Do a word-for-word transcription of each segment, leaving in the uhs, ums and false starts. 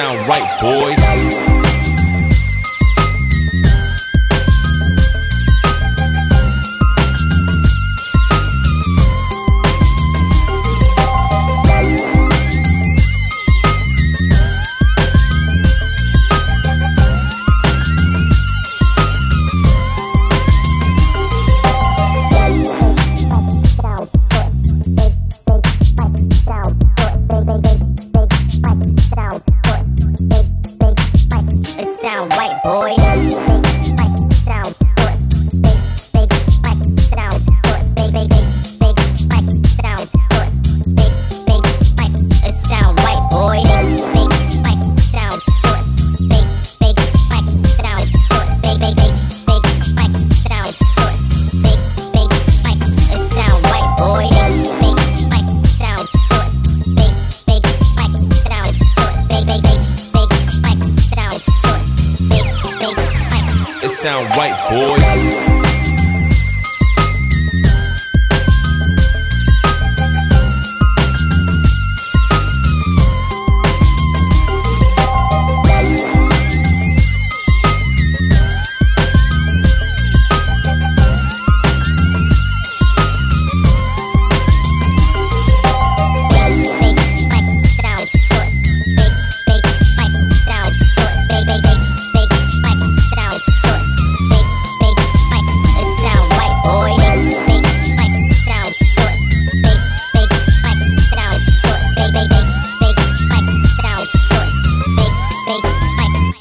It sound right, boys. Sound right, boy. Sound big, big, sound big, big, big, sound big, big, big, sound right, boy. Big, big, sound big, big, big, sound big, big, big, big, sound big, big, big, sound right, boy. Big, big, sound big, big, big, sound big, big, big, big, sound. It sound right, boys.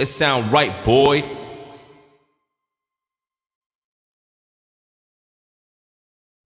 It sound right, boy.